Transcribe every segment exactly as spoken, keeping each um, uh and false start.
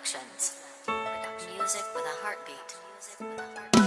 Productions. Music with a heartbeat. Music with a heartbeat.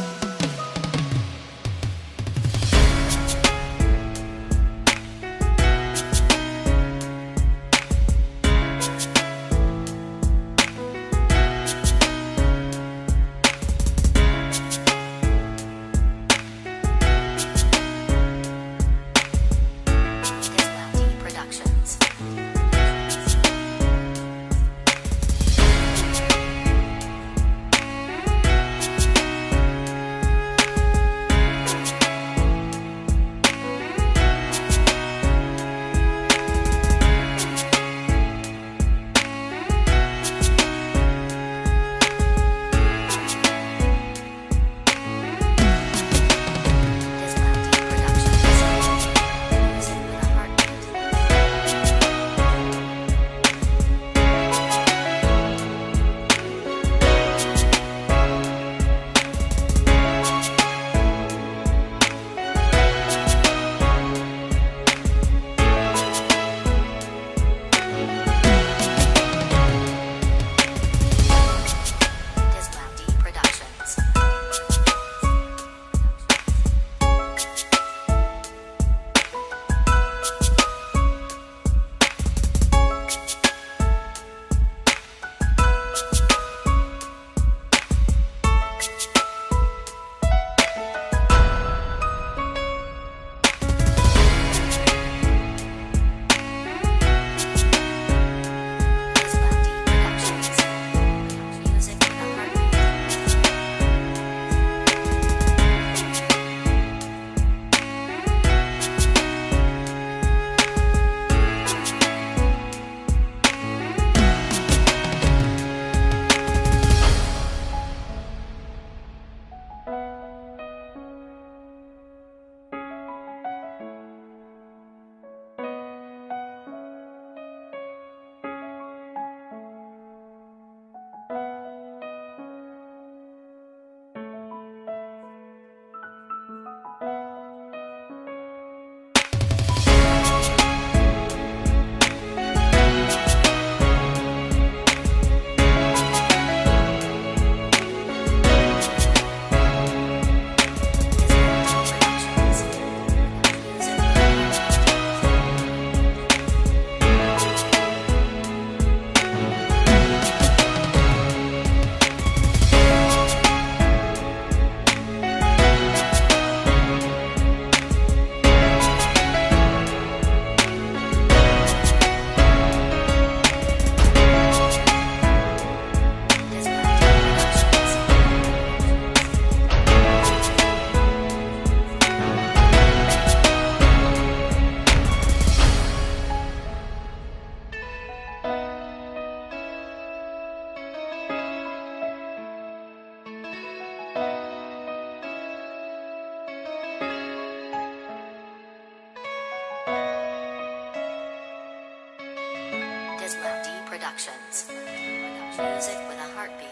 Loudy Productions. Music with a heartbeat.